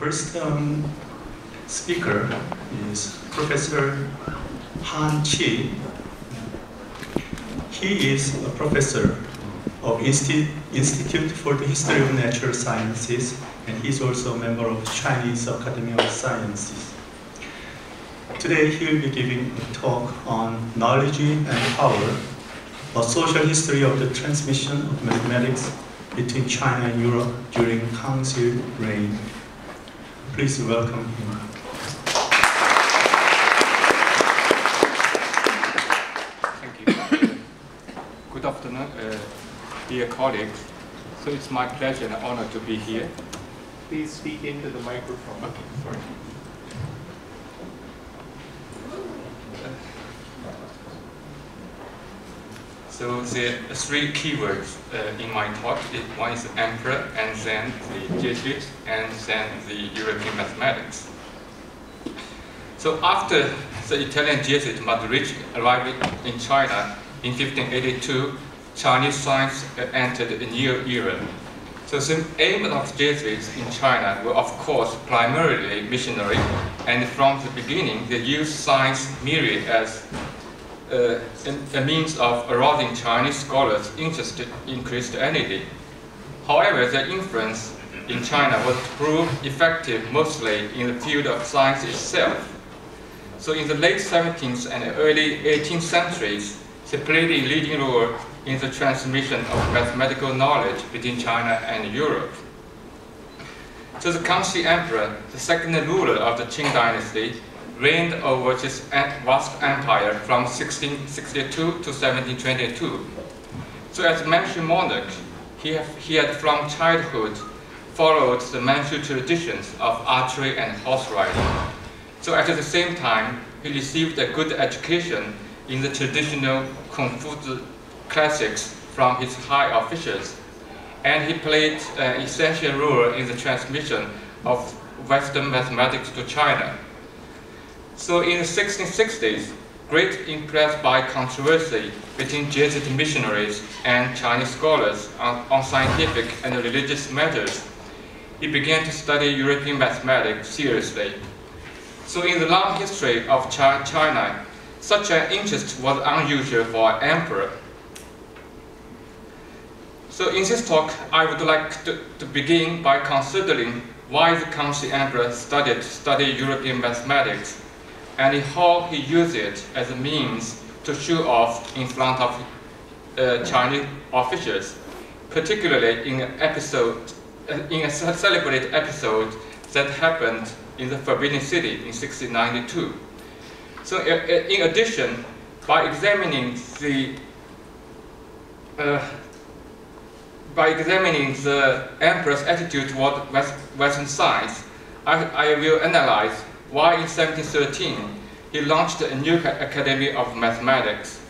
first speaker is Professor Han Chi. He is a professor of Institute for the History of Natural Sciences, and he's also a member of Chinese Academy of Sciences. Today he will be giving a talk on Knowledge and Power, a social history of the transmission of mathematics between China and Europe during Kangxi reign. Please welcome him. Thank you. Good afternoon, dear colleagues. So it's my pleasure and honor to be here. Please speak into the microphone. Okay, sorry. So there are three keywords in my talk. One is emperor, and then the Jesuit, and then the European mathematics. So after the Italian Jesuit Matteo Ricci arrived in China in 1582, Chinese science entered a new era. So the aim of Jesuits in China were, of course, primarily missionary, and from the beginning they used science merely as a means of arousing Chinese scholars interested in Christianity. However, their influence in China was proved effective mostly in the field of science itself. So in the late 17th and early 18th centuries, they played a leading role in the transmission of mathematical knowledge between China and Europe. So the Kangxi Emperor, the second ruler of the Qing Dynasty, reigned over this vast empire from 1662 to 1722. So as Manchu monarch, he had from childhood followed the Manchu traditions of archery and horse riding. So at the same time, he received a good education in the traditional Confucian classics from his high officials, and he played an essential role in the transmission of Western mathematics to China. So in the 1660s, great impressed by controversy between Jesuit missionaries and Chinese scholars on scientific and religious matters, he began to study European mathematics seriously. So in the long history of China, such an interest was unusual for an emperor. So in this talk, I would like to begin by considering why the Kangxi Emperor studied European mathematics, and how he used it as a means to show off in front of Chinese officials, particularly in a celebrated episode that happened in the Forbidden City in 1692. So in addition, by examining the emperor's attitude toward Western science, I will analyze why in 1713 he launched a new academy of mathematics.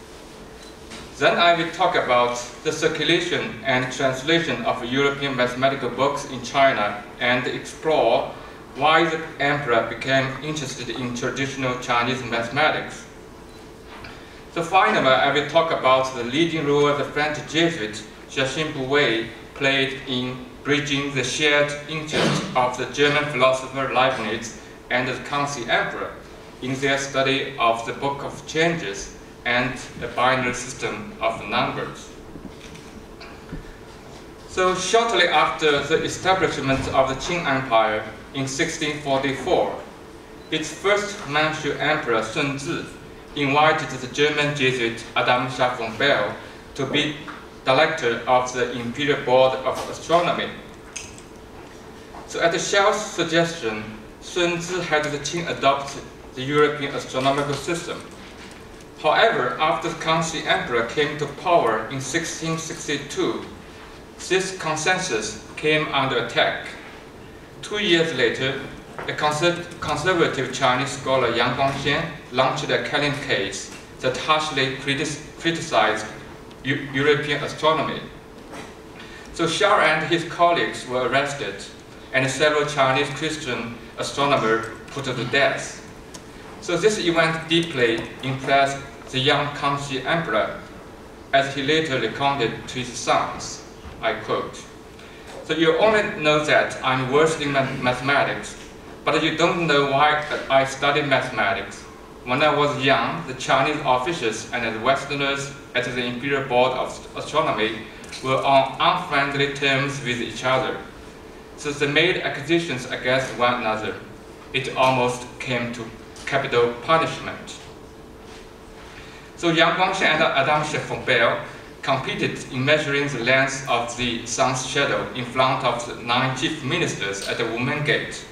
Then I will talk about the circulation and translation of European mathematical books in China and explore why the emperor became interested in traditional Chinese mathematics. So finally, I will talk about the leading role the French Jesuit Joachim Bouvet played in bridging the shared interest of the German philosopher Leibniz and the Kangxi Emperor in their study of the Book of Changes and the binary system of numbers. So shortly after the establishment of the Qing Empire in 1644, its first Manchu Emperor Shunzhi invited the German Jesuit Adam Schall von Bell to be director of the Imperial Board of Astronomy. So at Schall's suggestion, Shunzhi had the Qing adopt the European astronomical system. However, after the Kangxi Emperor came to power in 1662, this consensus came under attack. 2 years later, the conservative Chinese scholar Yang Guangxian launched a calendar case that harshly criticized European astronomy. So Schall and his colleagues were arrested, and several Chinese Christian astronomers put to death. So this event deeply impressed the young Kangxi Emperor, as he later recounted to his sons, I quote, "So you only know that I'm worse in mathematics But you don't know why I studied mathematics. When I was young, the Chinese officials and the Westerners at the Imperial Board of Astronomy were on unfriendly terms with each other. So they made accusations against one another. It almost came to capital punishment. So Yang Guangxian and Adam Schall von Bell competed in measuring the length of the sun's shadow in front of the 9 chief ministers at the Women Gate.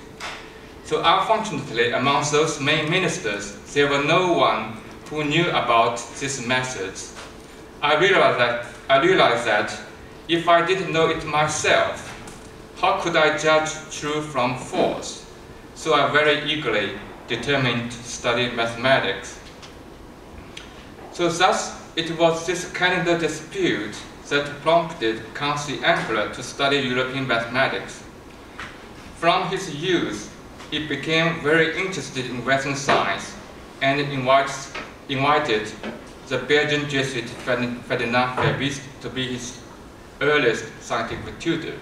So unfortunately, among those main ministers, there was no one who knew about these methods. I realized that if I didn't know it myself, how could I judge true from false? So I very eagerly determined to study mathematics. So thus, it was this calendar dispute that prompted Kangxi Emperor to study European mathematics. From his youth, he became very interested in Western science and invited the Belgian Jesuit Ferdinand Verbiest to be his earliest scientific tutor.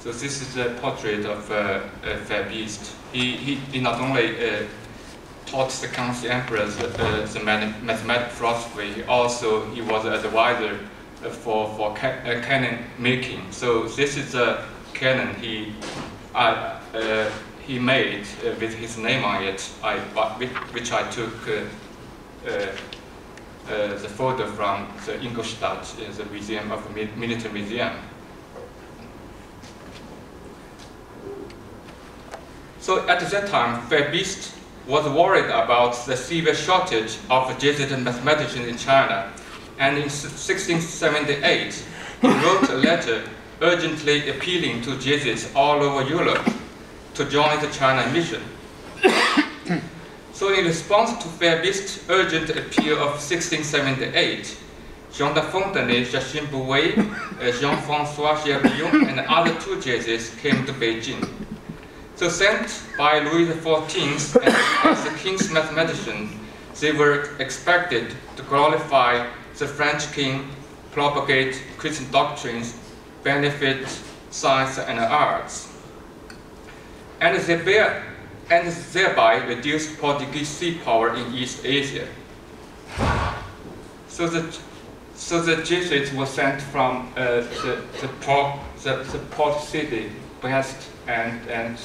So this is a portrait of Verbiest. He not only taught the Kangxi Emperor the mathematical philosophy, he was an advisor for cannon making. So this is a cannon he made with his name on it, which I took the photo from the Ingolstadt, the museum of military museum. So at that time, Verbiest was worried about the severe shortage of Jesuit mathematicians in China, and in 1678 he wrote a letter urgently appealing to Jesuits all over Europe to join the China mission. So in response to Verbiest's urgent appeal of 1678, Jean de Fontenay, Joachim Bouvet, Jean-François Javion, and the other 2 Jesuits came to Beijing. So sent by Louis XIV as the king's mathematician, they were expected to glorify the French king, propagate Christian doctrines, benefit science and arts, and thereby reduce Portuguese sea power in East Asia. So the Jesuits were sent from the port city, Brest, and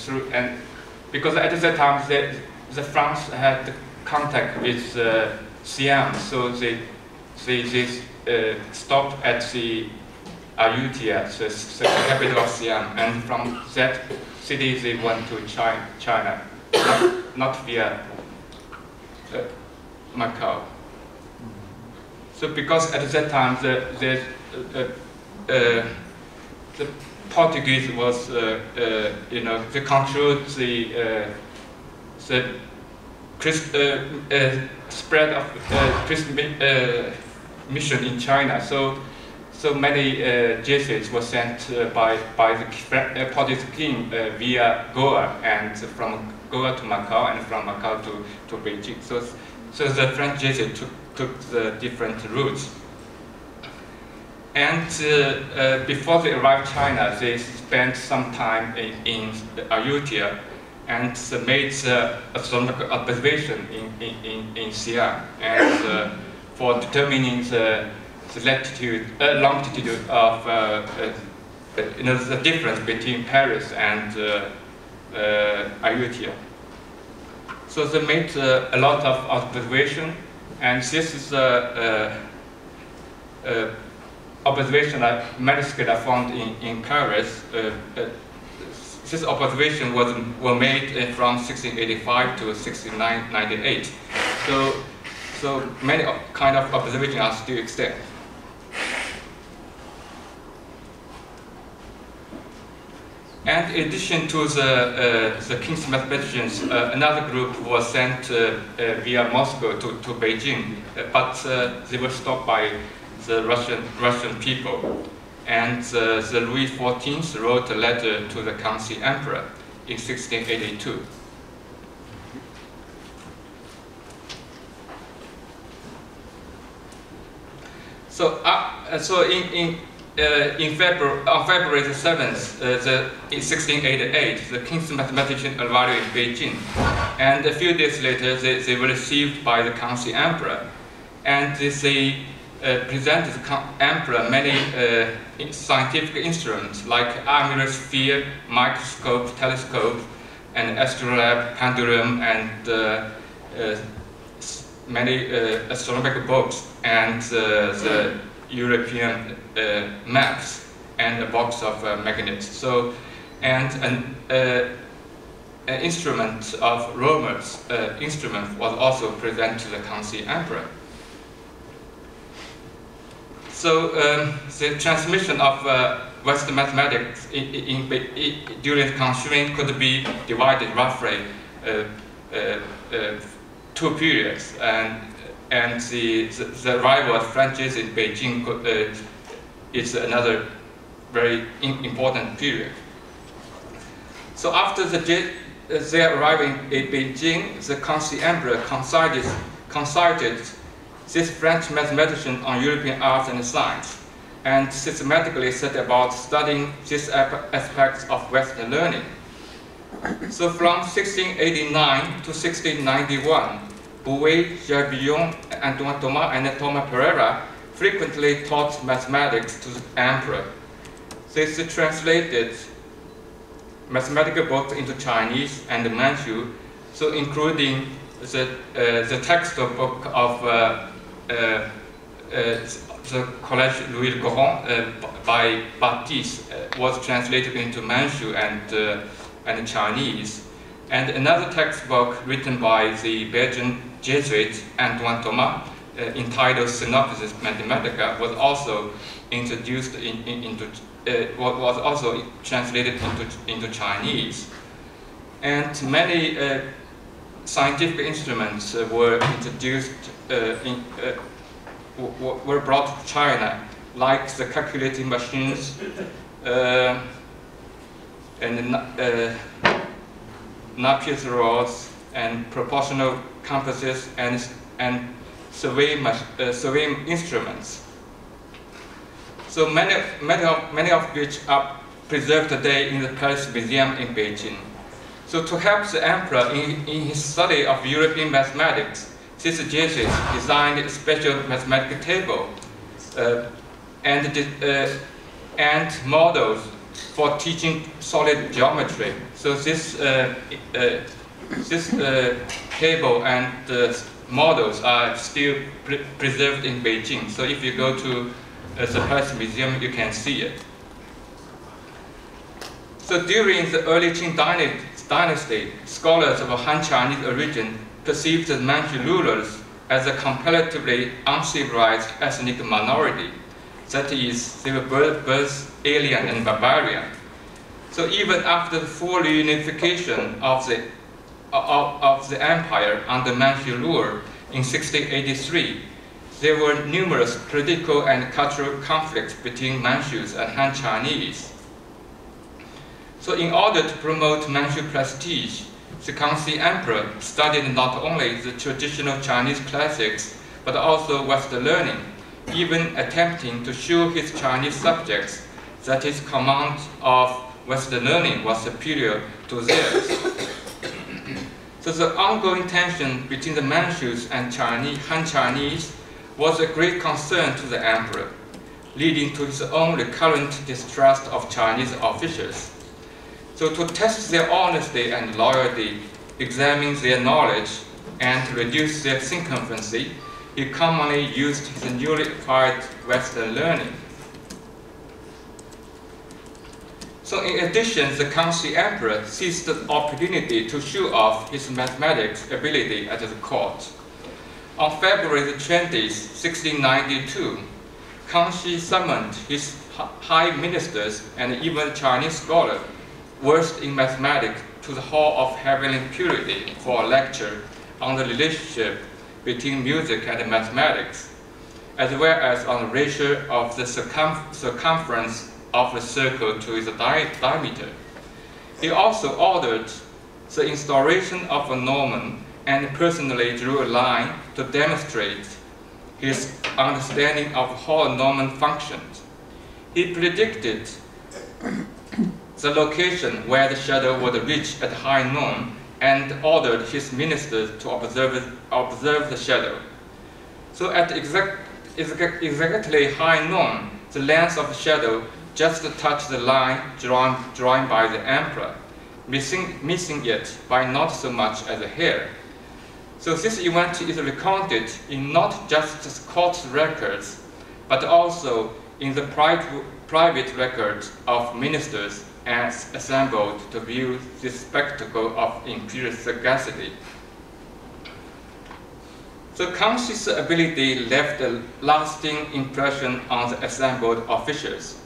because at that time the France had contact with Xi'an, so they stopped at the Ayutthaya, the capital of Xi'an, and from that city they went to China, not via Macau. So because at that time the Portuguese was, they controlled the spread of Christian mission in China. So many Jesuits were sent by the Portuguese king via Goa, and from Goa to Macau, and from Macau to Beijing. So the French Jesuits took the different routes. And before they arrived in China, they spent some time in Ayutthaya and made astronomical observation in Xi'an, and for determining the latitude, longitude of the difference between Paris and Ayutthaya. So they made a lot of observation, and this is a observation manuscript I found in Paris. This observation were made from 1685 to 1698. So many kind of observations are still extant. And in addition to the king's mathematicians, another group was sent via Moscow to Beijing, but they were stopped by the Russian people. And the Louis XIV wrote a letter to the Kangxi Emperor in 1682. So in on February the 7th, in 1688, the king's mathematician arrived in Beijing. And a few days later, they were received by the Kangxi Emperor. And they presented the Emperor many scientific instruments like armillary sphere, microscope, telescope, and astrolabe, pendulum, and many astronomical books, and the European maps, and a box of magnets. So, and an instrument of Romer's instrument was also presented to the Kangxi Emperor. So the transmission of Western mathematics during the Kangxi could be divided roughly two periods, and the arrival of Frenchies in Beijing could, is another very important period. So after their arrival in Beijing, the Kangxi Emperor consulted this French mathematician on European arts and science, and systematically set about studying these aspects of Western learning. So from 1689 to 1691, Bouvet, Javion, Antoine Thomas, and Thomas Pereira frequently taught mathematics to the emperor. They translated mathematical books into Chinese and Manchu, so including the textbook of the Collège Louis le Grand by Baptiste was translated into Manchu and Chinese, and another textbook written by the Belgian Jesuit Antoine Thomas entitled Synopsis Mathematica was also introduced was also translated into Chinese, and many scientific instruments were introduced were brought to China, like the calculating machines and Napier's rods and proportional compasses and survey instruments. So many of which are preserved today in the Palace Museum in Beijing. So to help the emperor in his study of European mathematics, these Jesuits designed a special mathematical table and models for teaching solid geometry. So this table and models are still preserved in Beijing. So if you go to the Palace Museum, you can see it. So during the early Qing Dynasty, scholars of Han Chinese origin perceived the Manchu rulers as a comparatively uncivilized ethnic minority. That is, they were both alien and barbarian. So even after the full reunification of the empire under Manchu rule in 1683, there were numerous political and cultural conflicts between Manchus and Han Chinese. So in order to promote Manchu prestige, the Kangxi Emperor studied not only the traditional Chinese classics, but also Western learning, even attempting to show his Chinese subjects that his command of Western learning was superior to theirs. So the ongoing tension between the Manchus and Han Chinese was a great concern to the emperor, leading to his own recurrent distrust of Chinese officials. So to test their honesty and loyalty, examine their knowledge, and reduce their sycophancy, he commonly used his newly acquired Western learning. So in addition, the Kangxi Emperor seized the opportunity to show off his mathematics ability at the court. On February 20, 1692, Kangxi summoned his high ministers and even Chinese scholars versed in mathematics to the Hall of Heavenly Purity for a lecture on the relationship between music and mathematics, as well as on the ratio of the circumference of a circle to its diameter. He also ordered the instauration of a gnomon and personally drew a line to demonstrate his understanding of how a gnomon functioned. He predicted the location where the shadow would reach at high noon and ordered his ministers to observe the shadow. So at exactly high noon, the length of the shadow just touched the line drawn by the emperor, missing it by not so much as a hair. So this event is recounted in not just court records, but also in the private records of ministers as assembled to view this spectacle of imperial sagacity. So Kangxi's ability left a lasting impression on the assembled officials.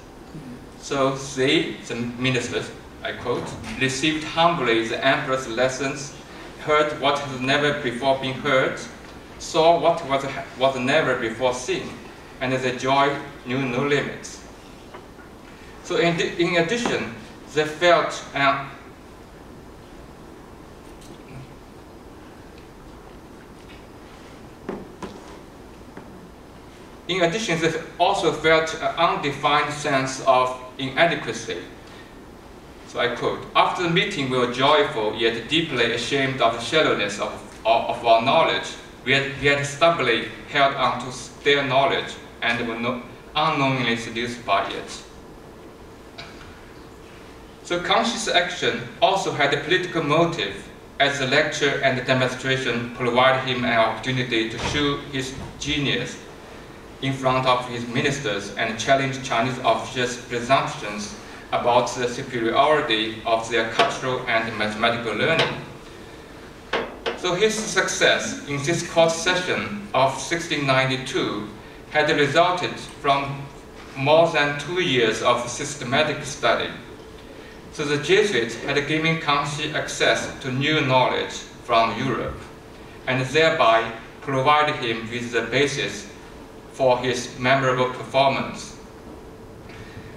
So they, the ministers, I quote, received humbly the emperor's lessons, heard what had never before been heard, saw what was never before seen, and the joy knew no limits. So in addition, they felt they also felt an undefined sense of inadequacy. So I quote, after the meeting we were joyful, yet deeply ashamed of the shallowness of our knowledge. We had stubbornly held on to their knowledge and were unknowingly seduced by it. So Kangxi's action also had a political motive, as the lecture and the demonstration provided him an opportunity to show his genius in front of his ministers and challenge Chinese officials' presumptions about the superiority of their cultural and mathematical learning. So his success in this court session of 1692 had resulted from more than 2 years of systematic study. So the Jesuits had given Kangxi access to new knowledge from Europe, and thereby provided him with the basis for his memorable performance.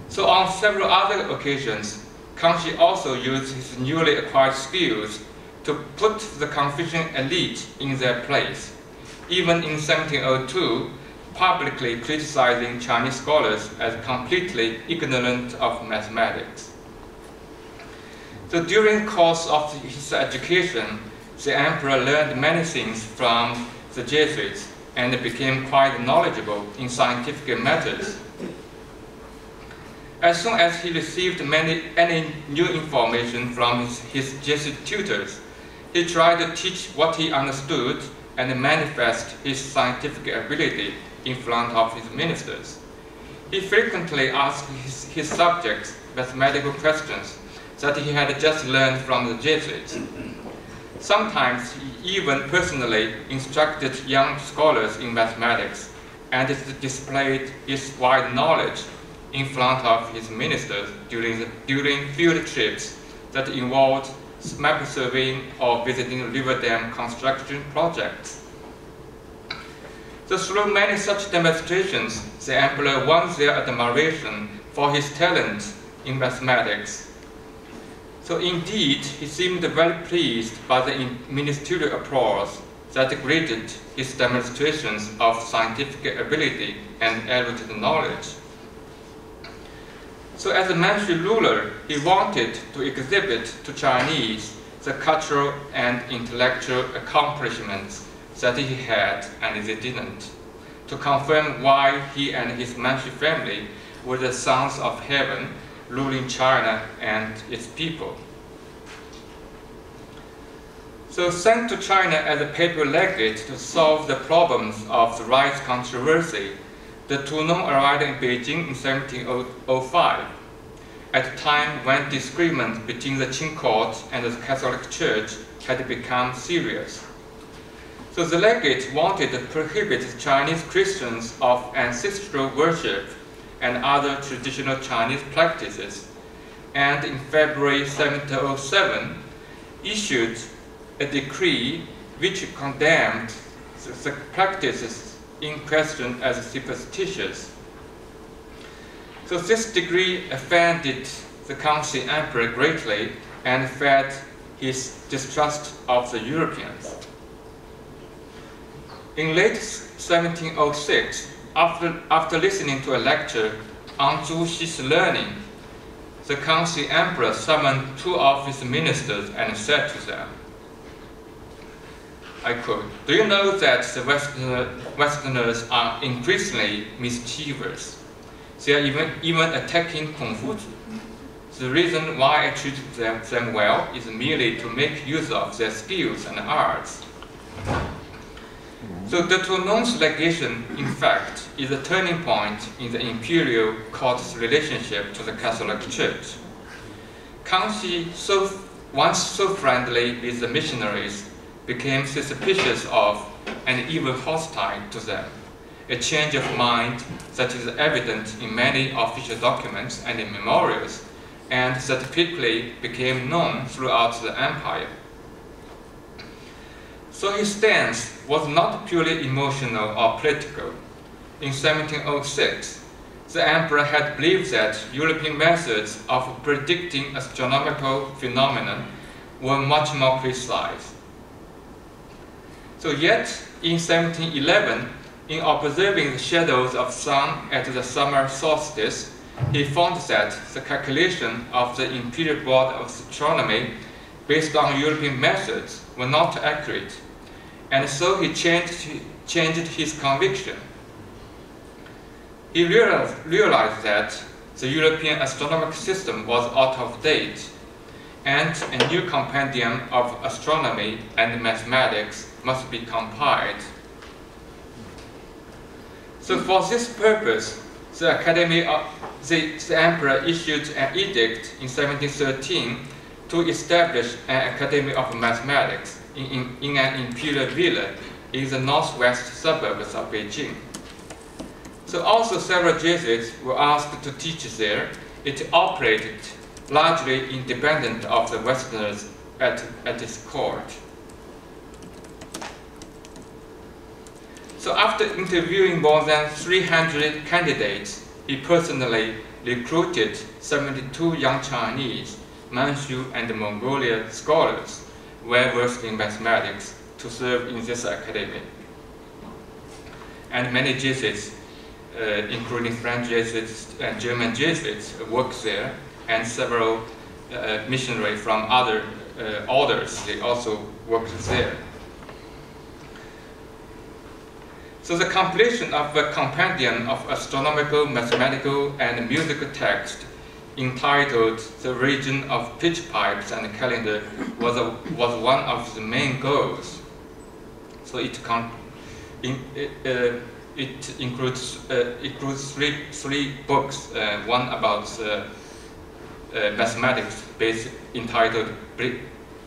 So on several other occasions, Kangxi also used his newly acquired skills to put the Confucian elite in their place, even in 1702, publicly criticizing Chinese scholars as completely ignorant of mathematics. So during the course of his education, the emperor learned many things from the Jesuits and became quite knowledgeable in scientific matters. As soon as he received any new information from his Jesuit tutors, he tried to teach what he understood and manifest his scientific ability in front of his ministers. He frequently asked his subjects mathematical questions that he had just learned from the Jesuits. Sometimes he even personally instructed young scholars in mathematics and displayed his wide knowledge in front of his ministers during field trips that involved map surveying or visiting river dam construction projects. So through many such demonstrations, the emperor won their admiration for his talent in mathematics. So indeed, he seemed well pleased by the ministerial applause that greeted his demonstrations of scientific ability and erudite knowledge. So as a Manchu ruler, he wanted to exhibit to Chinese the cultural and intellectual accomplishments that he had and they didn't, to confirm why he and his Manchu family were the sons of heaven ruling China and its people. So sent to China as a papal legate to solve the problems of the rights controversy, the Tournon arrived in Beijing in 1705, at a time when disagreement between the Qing court and the Catholic Church had become serious. So the legate wanted to prohibit Chinese Christians of ancestral worship and other traditional Chinese practices, and in February 1707 issued a decree which condemned the practices in question as superstitious. So this decree offended the Kangxi Emperor greatly and fed his distrust of the Europeans. In late 1706, after listening to a lecture on Zhu Xi's learning, the Kangxi Emperor summoned two of his ministers and said to them, I quote, do you know that the Westerners are increasingly mischievous? They are even attacking Confucius. The reason why I treat them well is merely to make use of their skills and arts. So the Toulon's legation, in fact, is a turning point in the imperial court's relationship to the Catholic Church. Kangxi, once so friendly with the missionaries, became suspicious of and even hostile to them, a change of mind that is evident in many official documents and in memorials, and that quickly became known throughout the empire. So his stance was not purely emotional or political. In 1706, the emperor had believed that European methods of predicting astronomical phenomena were much more precise. So yet, in 1711, in observing the shadows of sun at the summer solstice, he found that the calculation of the Imperial Board of Astronomy based on European methods were not accurate. And so he changed his conviction. He realized that the European astronomical system was out of date, and a new compendium of astronomy and mathematics must be compiled. So for this purpose, the emperor issued an edict in 1713 to establish an academy of mathematics in an imperial villa in the northwest suburbs of Beijing. So also several Jesuits were asked to teach there. It operated largely independent of the Westerners at its court. So after interviewing more than 300 candidates, he personally recruited 72 young Chinese, Manchu and Mongolian scholars well versed in mathematics to serve in this academy. And many Jesuits, including French Jesuits and German Jesuits, worked there, and several missionaries from other orders, they also worked there. So the completion of a compendium of astronomical, mathematical, and musical texts entitled The Region of Pitch Pipes and Calendar was one of the main goals. So it includes three books, one about mathematics entitled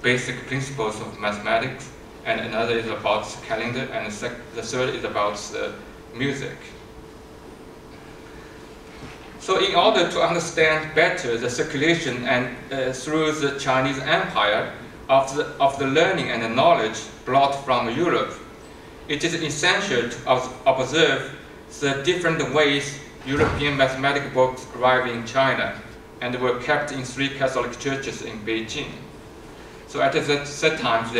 Basic Principles of Mathematics, and another is about calendar, and the third is about music. So in order to understand better the circulation and through the Chinese Empire of the learning and the knowledge brought from Europe, it is essential to observe the different ways European mathematical books arrived in China and were kept in three Catholic churches in Beijing. So at that time,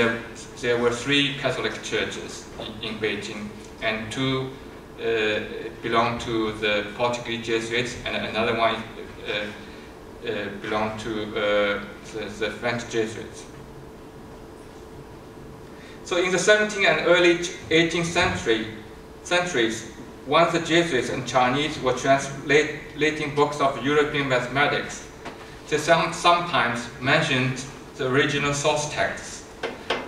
there were three Catholic churches in Beijing, and two belonged to the Portuguese Jesuits, and another one belonged to the French Jesuits. So in the 17th and early 18th centuries, once the Jesuits and Chinese were translating books of European mathematics, they sometimes mentioned the original source texts.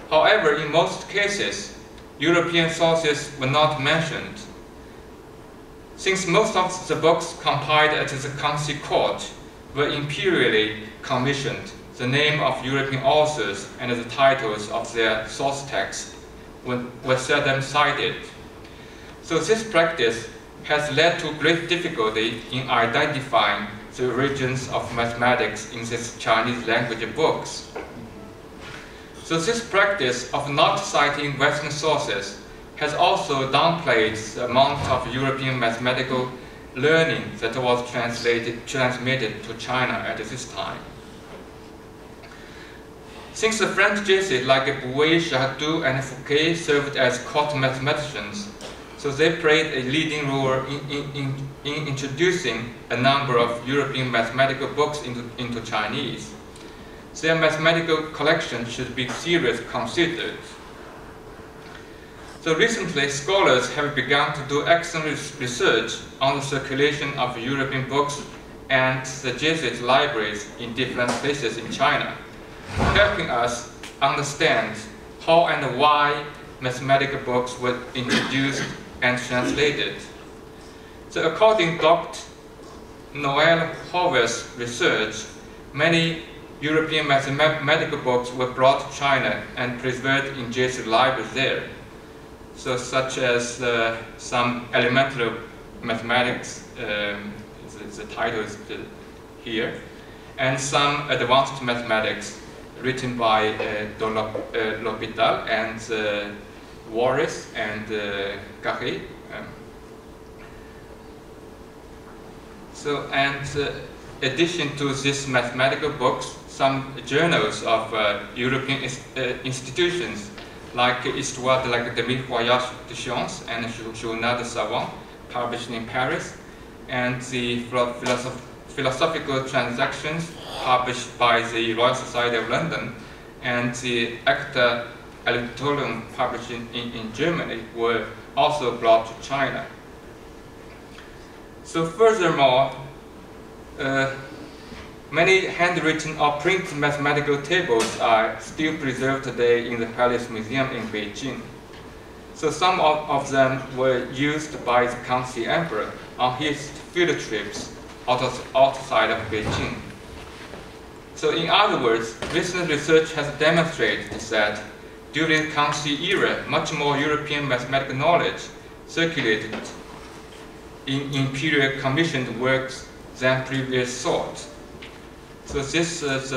However, in most cases, European sources were not mentioned. Since most of the books compiled at the Kangxi court were imperially commissioned, the name of European authors and the titles of their source texts were seldom cited. So this practice has led to great difficulty in identifying the origins of mathematics in these Chinese language books. So this practice of not citing Western sources has also downplayed the amount of European mathematical learning that was transmitted to China at this time. Since the French Jesuits like Bouvet, Chardou, and Fouquet served as court mathematicians, So they played a leading role in introducing a number of European mathematical books into Chinese. Their mathematical collection should be seriously considered. So recently, scholars have begun to do excellent research on the circulation of European books and the Jesuit libraries in different places in China, helping us understand how and why mathematical books were introduced and translated. So according to Dr. Noel Horvath's research, many European mathematical books were brought to China and preserved in Jesuit libraries there. So such as some elemental mathematics, the title is here, and some advanced mathematics written by de l'Hopital and Wallis and Carré. In addition to these mathematical books, some journals of European institutions like Histoire de l'Académie Royale des Sciences and Journal des Savants, published in Paris, and the Philosophical Transactions, published by the Royal Society of London, and the Acta Electorum, published in Germany, were also brought to China. So furthermore, many handwritten or printed mathematical tables are still preserved today in the Palace Museum in Beijing. So some of them were used by the Kangxi Emperor on his field trips outside of Beijing. So in other words, recent research has demonstrated that during the Kangxi era, much more European mathematical knowledge circulated in imperial commissioned works than previous thought. So this is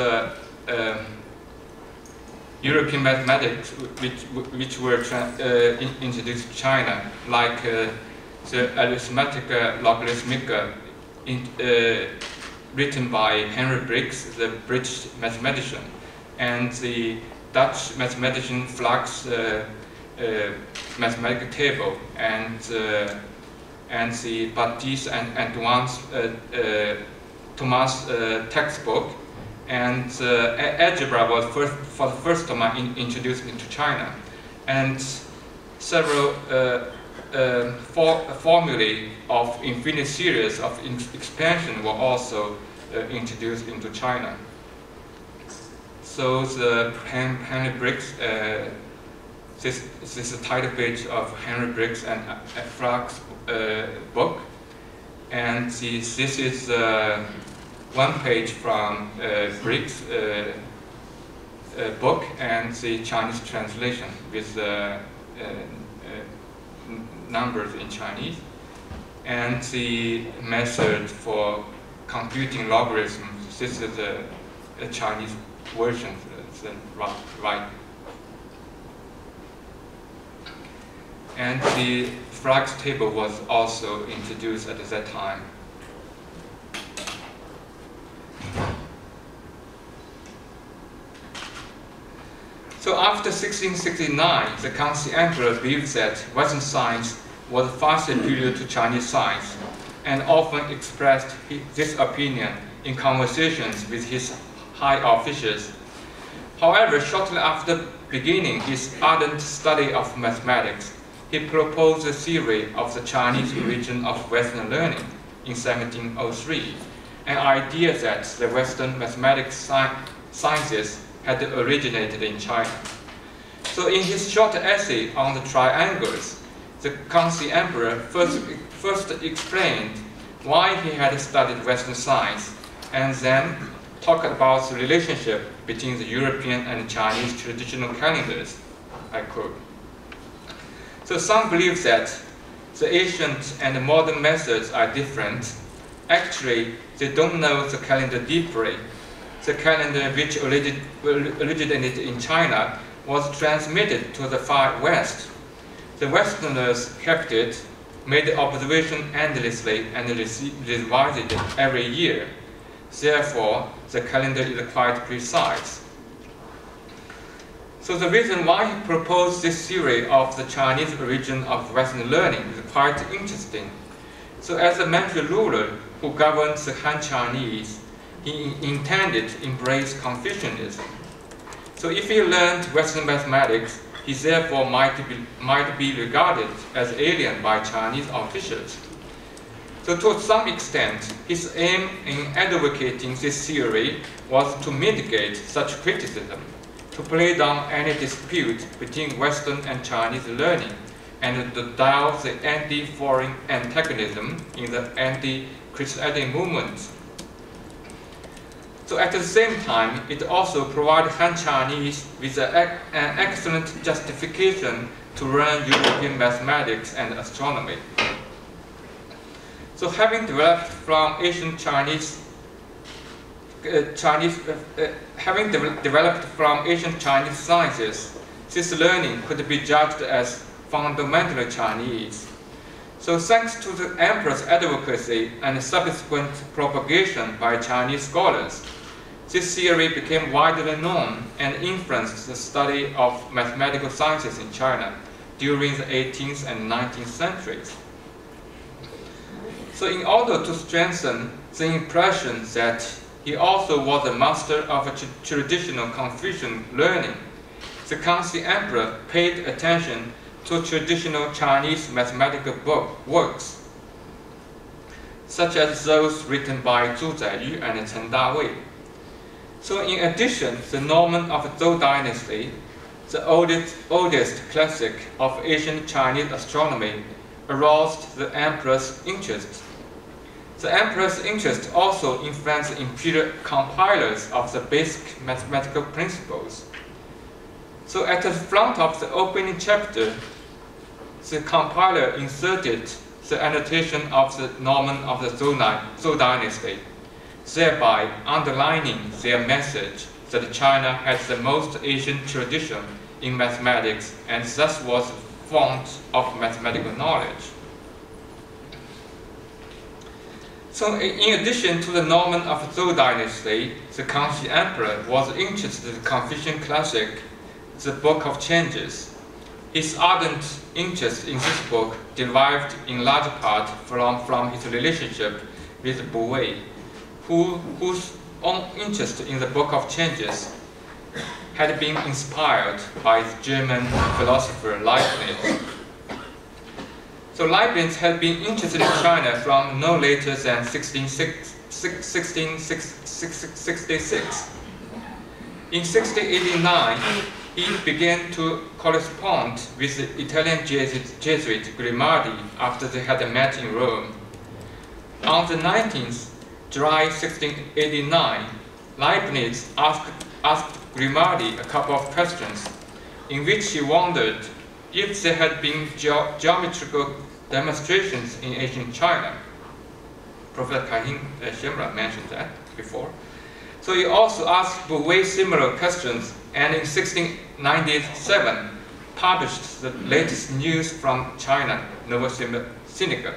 European mathematics which were introduced to China, like the Arithmetica Logarithmica, written by Henry Briggs, the British mathematician, and the Dutch mathematician Flach's mathematical table, and the Baptiste and Antoine's Thomas textbook, and algebra was for the first time introduced into China, and several formulae of infinite series of expansion were also introduced into China. So the Henry Briggs, this is the title page of Henry Briggs and Flach's book, and this is one page from Briggs' book and the Chinese translation with numbers in Chinese, and the method for computing logarithms. This is a Chinese version, right? And the Frag's table was also introduced at that time. So after 1669, the Kangxi Emperor believed that Western science was far superior to Chinese science, and often expressed this opinion in conversations with his high officials. However, shortly after beginning his ardent study of mathematics, he proposed the theory of the Chinese origin of Western learning in 1703, an idea that the Western mathematics sciences had originated in China. So in his short essay on the triangles, the Kangxi Emperor first explained why he had studied Western science, and then talked about the relationship between the European and Chinese traditional calendars. I quote. So some believe that the ancient and modern methods are different. Actually, they don't know the calendar deeply. The calendar which originated in China was transmitted to the Far West. The Westerners kept it, made the observation endlessly, and revised it every year. Therefore, the calendar is quite precise. So the reason why he proposed this theory of the Chinese origin of Western learning is quite interesting. So as a Manchu ruler who governs the Han Chinese, he intended to embrace Confucianism. So if he learned Western mathematics, he therefore might be regarded as alien by Chinese officials. So to some extent, his aim in advocating this theory was to mitigate such criticism, to play down any dispute between Western and Chinese learning, and to dial the anti-foreign antagonism in the anti-Christianity movement. So at the same time, it also provided Han Chinese with an excellent justification to learn European mathematics and astronomy. So having developed from ancient Chinese, having developed from ancient Chinese sciences, this learning could be judged as fundamentally Chinese. So thanks to the emperor's advocacy and subsequent propagation by Chinese scholars, this theory became widely known and influenced the study of mathematical sciences in China during the 18th and 19th centuries. So in order to strengthen the impression that he also was a master of a traditional Confucian learning, the Kangxi Emperor paid attention to traditional Chinese mathematical works, such as those written by Zhu Zaiyu and Chen Dawei. So in addition, the Norman of Zhou Dynasty, the oldest classic of ancient Chinese astronomy, aroused the emperor's interest. The emperor's interest also influenced the imperial compilers of the basic mathematical principles. So at the front of the opening chapter, the compiler inserted the annotation of the Norman of the Zhou Dynasty, thereby underlining their message that China has the most ancient tradition in mathematics and thus was the font of mathematical knowledge. So in addition to the Norman of the Zhou Dynasty, the Kangxi Emperor was interested in the Confucian classic, the Book of Changes. His ardent interest in this book derived in large part from his relationship with Bouvet, whose own interest in the Book of Changes had been inspired by the German philosopher Leibniz. So Leibniz had been interested in China from no later than 1666. In 1689, he began to correspond with the Italian Jesuit Grimaldi after they had met in Rome. On the 19th July 1689, Leibniz asked Grimaldi a couple of questions, in which he wondered if there had been geometrical demonstrations in ancient China. Professor Kahin Shimra mentioned that before. So he also asked Bouvet similar questions, and in 1697 published the latest news from China, Novosinica.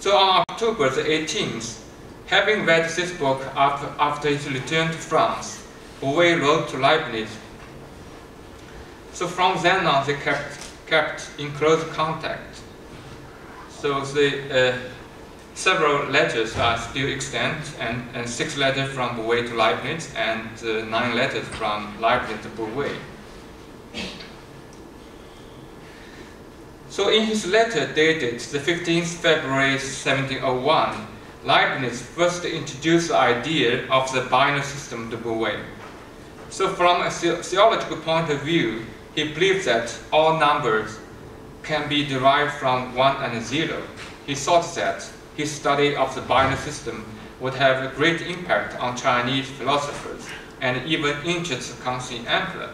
So on October the 18th, having read this book after his return to France, Bouvet wrote to Leibniz. So from then on they kept in close contact. So the several letters are still extant, and 6 letters from Bouvet to Leibniz, and 9 letters from Leibniz to Bouvet. So in his letter dated the 15th February 1701, Leibniz first introduced the idea of the binary system to Bouvet. So from a theological point of view, he believed that all numbers can be derived from 1 and 0. He thought that his study of the binary system would have a great impact on Chinese philosophers and even interest the Kangxi Emperor.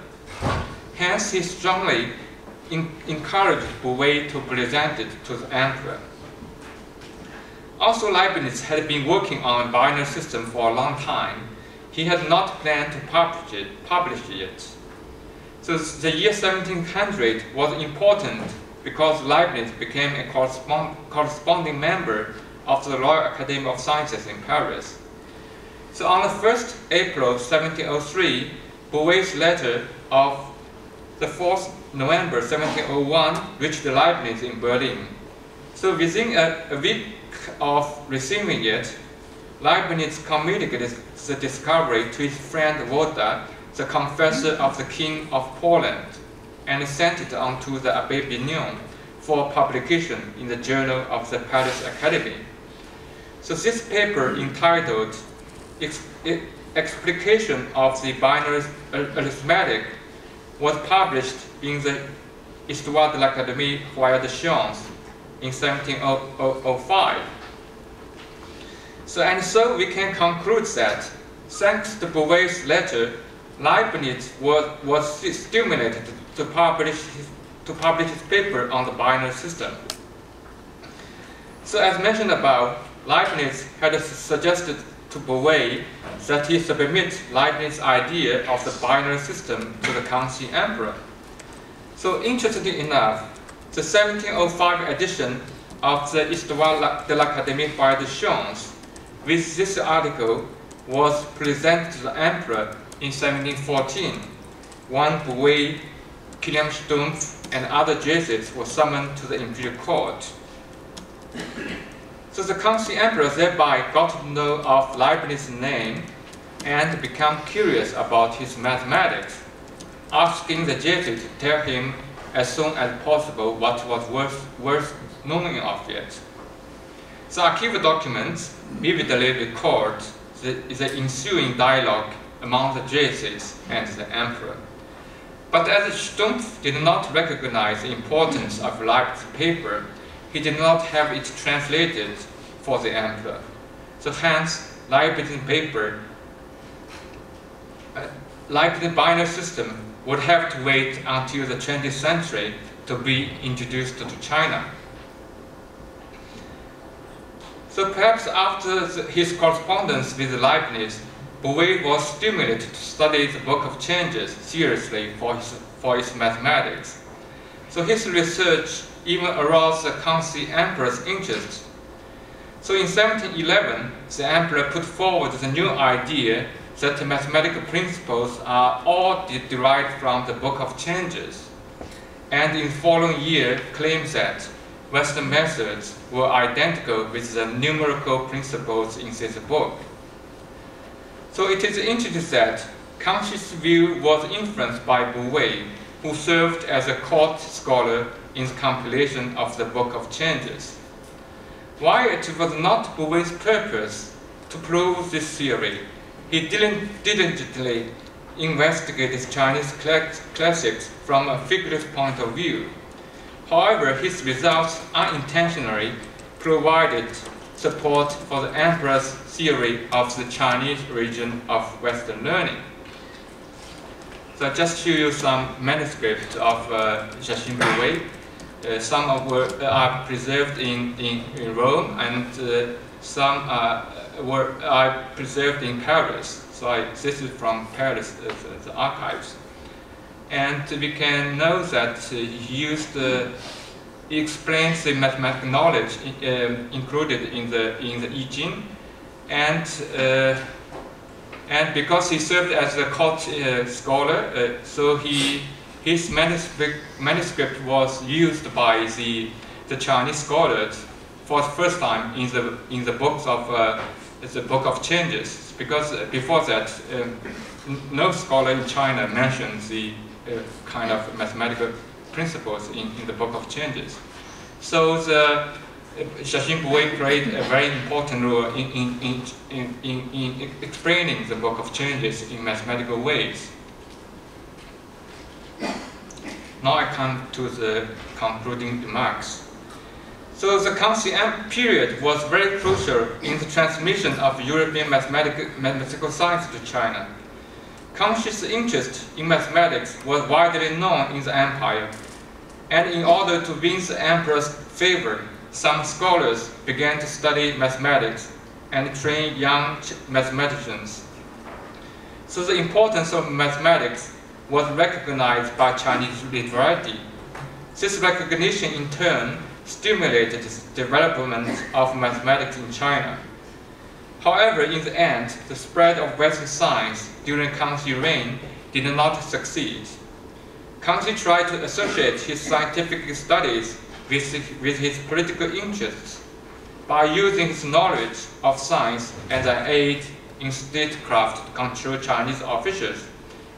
Hence, he strongly encouraged Bouvet to present it to the emperor. Also, Leibniz had been working on a binary system for a long time. He had not planned to publish it. So the year 1700 was important because Leibniz became a corresponding member of the Royal Academy of Sciences in Paris. So on the 1st April 1703, Bouvet's letter of the 4th November 1701 reached the Leibniz in Berlin. So within a week of receiving it, Leibniz communicated the discovery to his friend Woda, the confessor of the King of Poland, and sent it on to the Abbé Bignon for publication in the Journal of the Palace Academy. So this paper, entitled Explication of the Binary Arithmetic, was published in the Histoire de l'Académie royale des Sciences in 1705. So we can conclude that, thanks to Bouvet's letter, Leibniz was stimulated to publish his paper on the binary system. So as mentioned above, Leibniz had suggested to Bouvet that he submit Leibniz's idea of the binary system to the Kangxi Emperor. So interestingly enough, the 1705 edition of the Histoire de l'Académie royale des Sciences, with this article, was presented to the Emperor in 1714, when Bouvet, William Stumpf, and other Jesuits were summoned to the imperial court. So the Kangxi Emperor thereby got to know of Leibniz's name and became curious about his mathematics, asking the Jesuit to tell him as soon as possible what was worth knowing of it. The archival documents vividly record the ensuing dialogue among the Jesuits and the Emperor. But as Stumpf did not recognize the importance of Leibniz's paper, he did not have it translated for the Emperor. So hence, Leibniz's binary system would have to wait until the 20th century to be introduced to China. So perhaps after his correspondence with Leibniz, Bouvet was stimulated to study the Book of Changes seriously for its mathematics. So his research even aroused the Kangxi Emperor's interest. So in 1711, the Emperor put forward the new idea that the mathematical principles are all derived from the Book of Changes, and in the following year claimed that Western methods were identical with the numerical principles in this book. So it is interesting that Kangxi's view was influenced by Bouvet, who served as a court scholar in the compilation of the Book of Changes. While it was not Bouvet's purpose to prove this theory, he diligently investigated Chinese classics from a figurative point of view. However, his results unintentionally provided support for the Emperor's theory of the Chinese region of Western learning. So I just show you some manuscripts of Joachim Bouvet. Some are preserved in Rome, and some are preserved in Paris. So this is from Paris, the archives. And we can know that he explains the mathematical knowledge included in the I Ching, and because he served as a court scholar, so his manuscript was used by the Chinese scholars for the first time in the books of the Book of Changes, because before that no scholar in China mentioned the kind of mathematical principles in the Book of Changes. So the Joachim Bouvet played a very important role in explaining the Book of Changes in mathematical ways. Now I come to the concluding remarks. So the Kangxi period was very crucial in the transmission of European mathematical science to China. Kangxi's interest in mathematics was widely known in the empire, and in order to win the emperor's favor, some scholars began to study mathematics and train young mathematicians. So the importance of mathematics was recognized by Chinese literati. This recognition in turn stimulated the development of mathematics in China. However, in the end, the spread of Western science during Kangxi reign did not succeed. Kangxi tried to associate his scientific studies with his political interests by using his knowledge of science as an aid in statecraft to control Chinese officials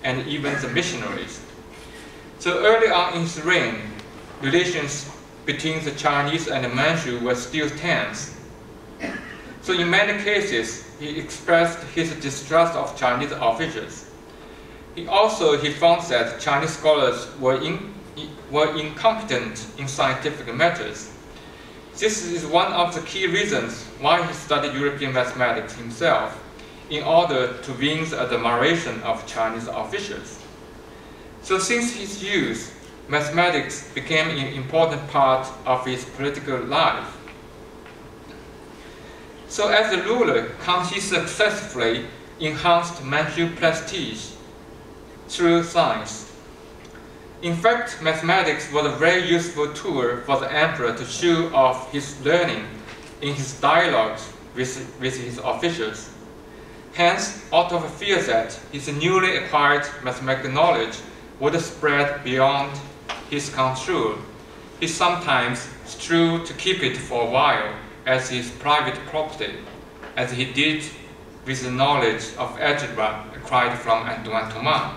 and even the missionaries. So early on in his reign, relations between the Chinese and the Manchu were still tense. So in many cases, he expressed his distrust of Chinese officials. He found that Chinese scholars were incompetent in scientific matters. This is one of the key reasons why he studied European mathematics himself, in order to win the admiration of Chinese officials. So since his youth, mathematics became an important part of his political life. So as a ruler, Kangxi successfully enhanced Manchu prestige through science. In fact, mathematics was a very useful tool for the emperor to show off his learning in his dialogues with his officials. Hence, out of fear that his newly acquired mathematical knowledge would spread beyond his control, he sometimes strove to keep it for a while as his private property, as he did with the knowledge of algebra acquired from Antoine Thomas.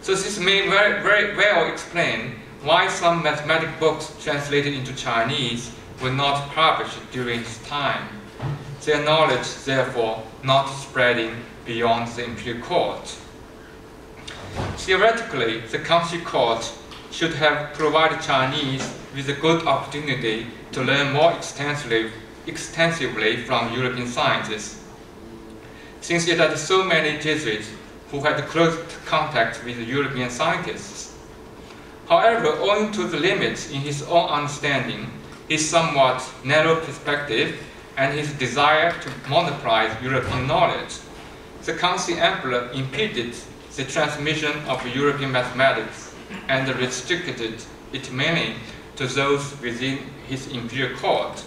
So this may very well explain why some mathematical books translated into Chinese were not published during his time, their knowledge therefore not spreading beyond the imperial court. Theoretically, the Kangxi court should have provided Chinese with a good opportunity to learn more extensively from European sciences, since it had so many Jesuits who had close contact with European scientists. However, owing to the limits in his own understanding, his somewhat narrow perspective, and his desire to monopolize European knowledge, the Kangxi Emperor impeded the transmission of European mathematics and restricted it mainly to those within his imperial court.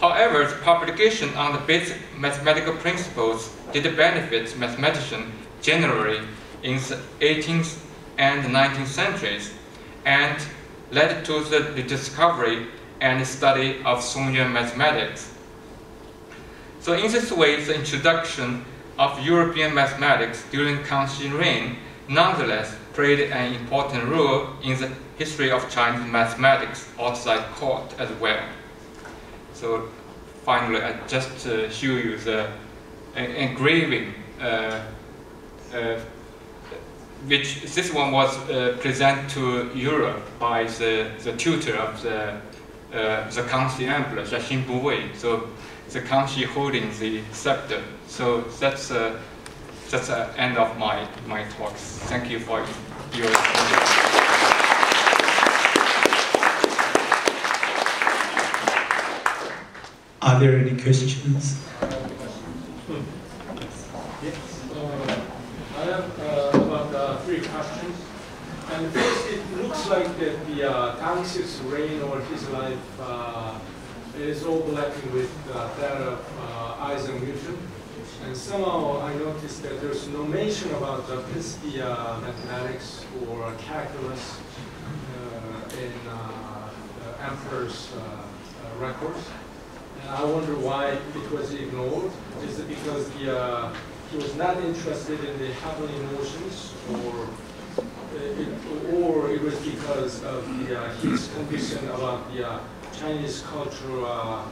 However, the publication on the basic mathematical principles did benefit mathematicians generally in the 18th and 19th centuries, and led to the rediscovery and study of Song-Yuan mathematics. So in this way, the introduction of European mathematics during Kangxi's reign nonetheless played an important role in the history of Chinese mathematics outside court as well. So finally, I just show you the engraving, which this one was presented to Europe by the tutor of the Kangxi Emperor, Joachim Bouvet. So the Kangxi holding the scepter. So that's the end of my talks. Thank you for your attention. Are there any questions? Yes. I have about 3 questions. And first, it looks like that the Kangxi's reign or his life is overlapping with that of Isaac Newton. And somehow I noticed that there's no mention about the mathematics or calculus in the emperor's records. And I wonder why it was ignored. Is it because he was not interested in the heavenly notions, or it was because of the, his condition about the Chinese cultural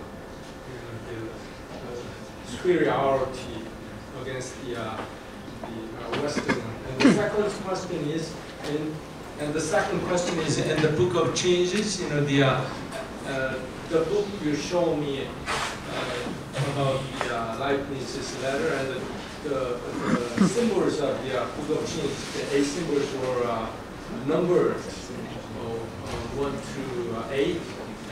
superiority against the Western? And the second question is, in the Book of Changes, you know, the book you show me about the Leibniz's letter, and the symbols of the Book of Changes, the 8 symbols were numbered 1 through 8.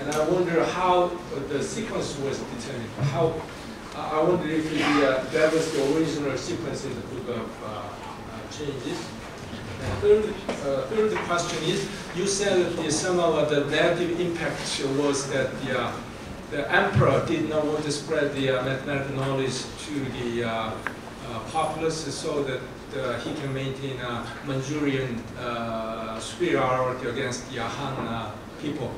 And I wonder how the sequence was determined. I wonder if that was the original sequence in the Book of Changes. And third question is, you said that somehow the negative impact was that the emperor did not want to spread the mathematical knowledge to the populace, so that he can maintain a Manchurian superiority against the Han people.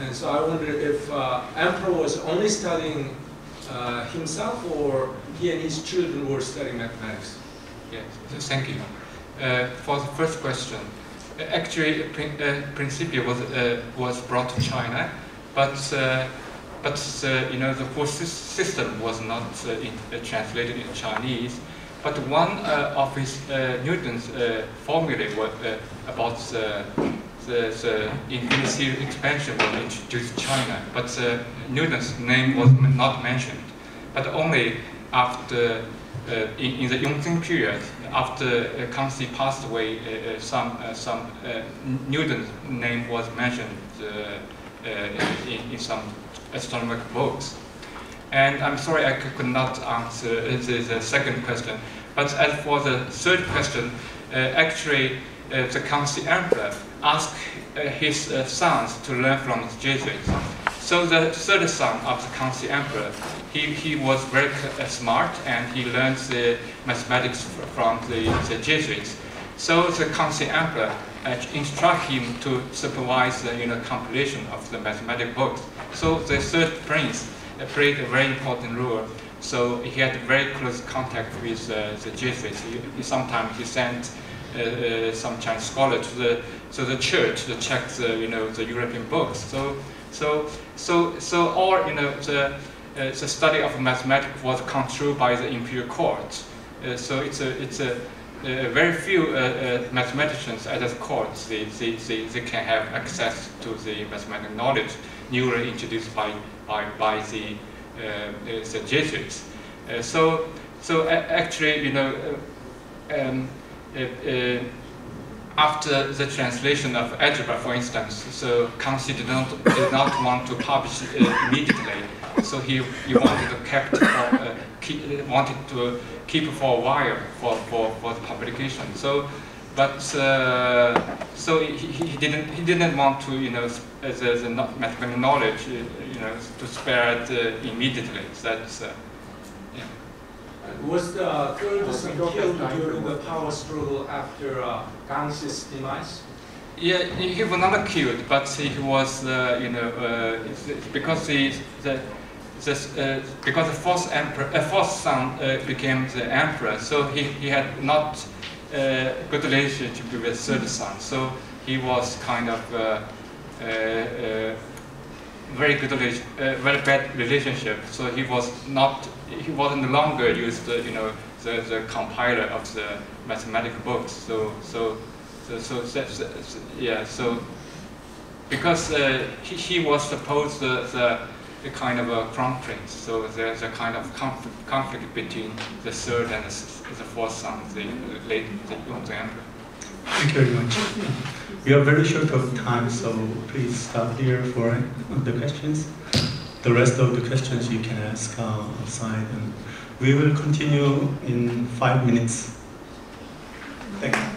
And so I wonder if Emperor was only studying himself, or he and his children were studying mathematics. Yeah, thank you. For the first question, actually Principia was brought to China, but you know, the whole system was not translated in Chinese. But one of his Newton's formulae about the inclusive expansion was introduced to China, but Newton's name was not mentioned. But only after in the Yongzheng period, after Kangxi passed away, some Newton's name was mentioned in some astronomical books. And I'm sorry I could not answer the second question. But as for the third question, actually the Kangxi Emperor asked his sons to learn from the Jesuits. So the third son of the Kangxi Emperor, he was very smart, and he learned the mathematics from the Jesuits. So the Kangxi Emperor instructed him to supervise the compilation of the mathematical books. So the third prince played a very important role. So he had very close contact with the Jesuits. Sometimes he sent some Chinese scholar to the church to check the European books. So all the study of mathematics was controlled by the imperial court. So it's a very few mathematicians at the court they can have access to the mathematical knowledge newly introduced by the Jesuits. So actually, after the translation of algebra, for instance, so Kangxi did not want to publish immediately. So he wanted to keep for a while for the publication. So, but he didn't want to the mathematical knowledge to spare it immediately. That's yeah. Was the third son killed during the power struggle after Kangxi's demise? Yeah, he was not killed, but he was because because the fourth emperor, fourth son became the emperor, so he had not good relationship with the third son, so he was kind of very bad relationship. So he was no longer used the compiler of the mathematical books. So because he was supposed the kind of a crown prince, so there's a kind of conflict between the third and the fourth son, the late Yongzheng Emperor. Thank you very much. We are very short of time, so please stop here for the questions. The rest of the questions you can ask outside, and we will continue in 5 minutes. Thank you.